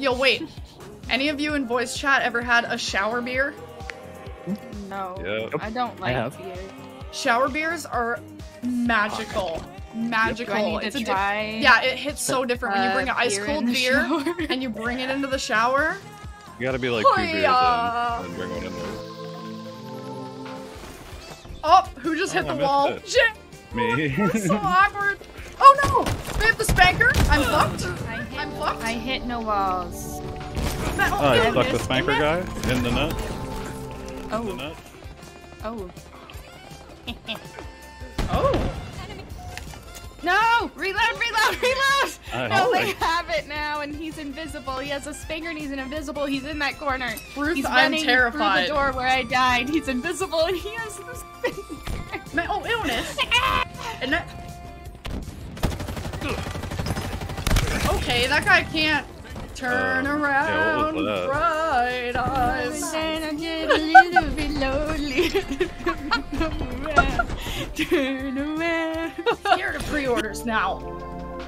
Yo, wait. Any of you in voice chat ever had a shower beer? No. Yep. I don't like beer. Shower beers are magical. Magical. Yep. I need to try. Yeah, it hits so different when you bring an ice-cold beer and you bring it into the shower. You gotta be like two beers and bring one in there. Oh, who just hit the wall? It. Shit! Me. Oh, that's so awkward. Oh no! We have the spanker. I'm fucked. I'm fucked. I hit no walls. Oh, you stuck the spanker guy in the nut. Oh. In the nut. Oh. Oh. No! Reload! Reload! Reload! No, they have it now, and he's invisible. He has a spanker, and he's invisible. He's in that corner. Ruth, he's running through the door where I died. He's invisible, and he has the spanker. My own illness. And that... Okay, that guy can't turn around. Yeah, bright eyes. Oh, and I get a little bit lonely. Turn around. Here to pre-orders now.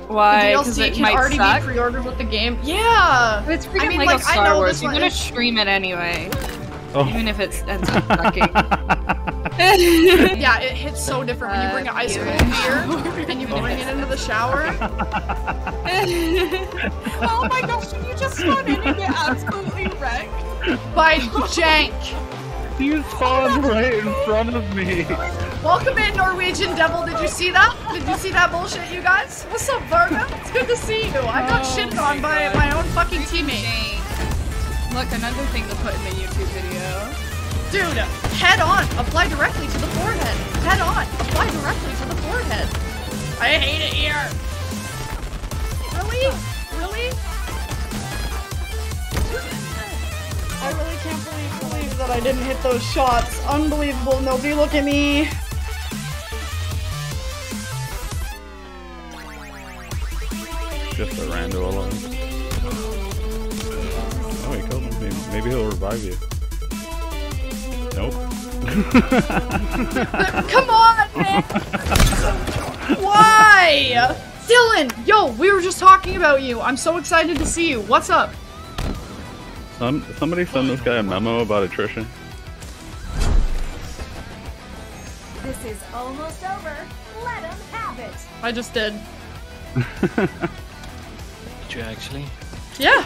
Why? Because it can already be pre-ordered with the game. Yeah. It's freaking like a Star Wars. You're gonna stream it anyway, even if it ends up sucking. Yeah, it hits so different when you bring an ice cold beer and you bring it into the shower. Oh my gosh, you just went in and get absolutely wrecked by Jank. You spawned right in front of me. Welcome in, Norwegian Devil. Did you see that? Did you see that bullshit, you guys? What's up, Varga? It's good to see you. I got shit on by my own fucking teammate. Look, another thing to put in the YouTube video. Dude, head on, apply directly to the forehead. Head on, apply directly to the forehead. I hate it here. Really? Really? I really can't believe that I didn't hit those shots. Unbelievable, nobody look at me. Just a rando alone. Oh, he killed me. Maybe he'll revive you. Nope. Come on, man! Why? Dylan! Yo, we were just talking about you. I'm so excited to see you. What's up? Somebody send this guy a memo about attrition. This is almost over. Let him have it. I just did. Did you actually? Yeah.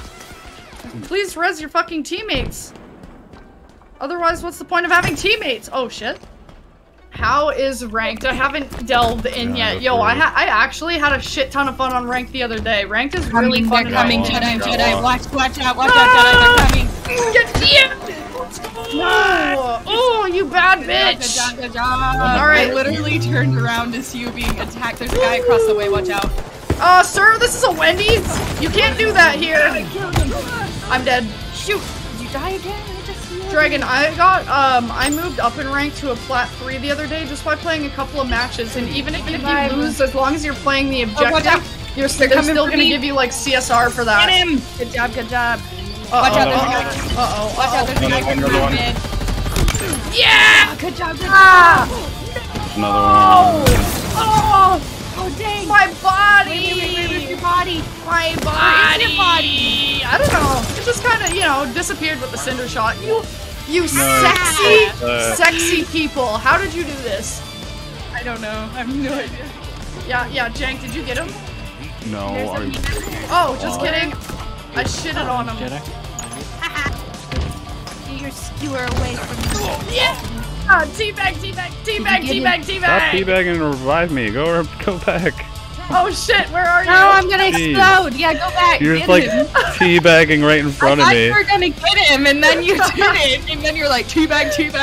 Please res your fucking teammates. Otherwise, what's the point of having teammates? Oh, shit. How is ranked? I haven't delved in yet. Yo, I actually had a shit ton of fun on ranked the other day. Ranked is really fun. Coming, Jedi. Watch out, watch out, Jedi. They're coming. Get to you! No! Oh, you bad bitch! Good job, good job. All right. I literally turned around as you being attacked. There's a guy across the way. Watch out. Sir, this is a Wendy's. You can't do that here. I'm dead. Shoot. Did you die again? Dragon, I got, I moved up in rank to a plat 3 the other day just by playing a couple of matches, and even if you lose, as long as you're playing the objective, they're still gonna give you, like, CSR for that. Get him! Good job, good job. Watch out, there's a guy. Watch out, there's a guy coming. Yeah! Good job, good job. Another one. Oh, dang. My body! Wait, your body? My body! Where is your body? I don't know. It just kind of, you know, disappeared with the cinder shot. You sexy people. How did you do this? I don't know. I have no idea. Yeah, Jank, did you get him? No. Oh, just kidding. I shitted on him. Get your skewer away from me. Yeah! Teabag! Stop teabagging and revive me. Go back. Oh shit, where are you? No, I'm gonna explode! Yeah, go back! You're just like teabagging right in front of me. I thought you were gonna get him, and then you did it! And then you're like, teabag!